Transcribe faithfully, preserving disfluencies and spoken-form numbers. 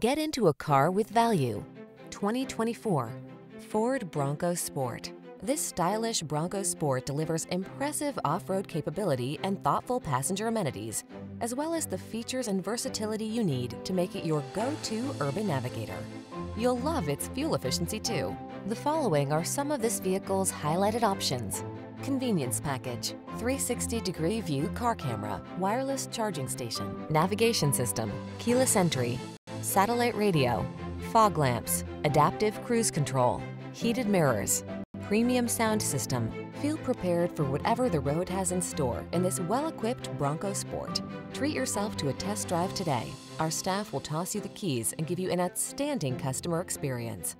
Get into a car with value. twenty twenty-four Ford Bronco Sport. This stylish Bronco Sport delivers impressive off-road capability and thoughtful passenger amenities, as well as the features and versatility you need to make it your go-to urban navigator. You'll love its fuel efficiency too. The following are some of this vehicle's highlighted options: convenience package, three sixty degree view car camera, wireless charging station, navigation system, keyless entry, satellite radio, fog lamps, adaptive cruise control, heated mirrors, premium sound system. Feel prepared for whatever the road has in store in this well-equipped Bronco Sport. Treat yourself to a test drive today. Our staff will toss you the keys and give you an outstanding customer experience.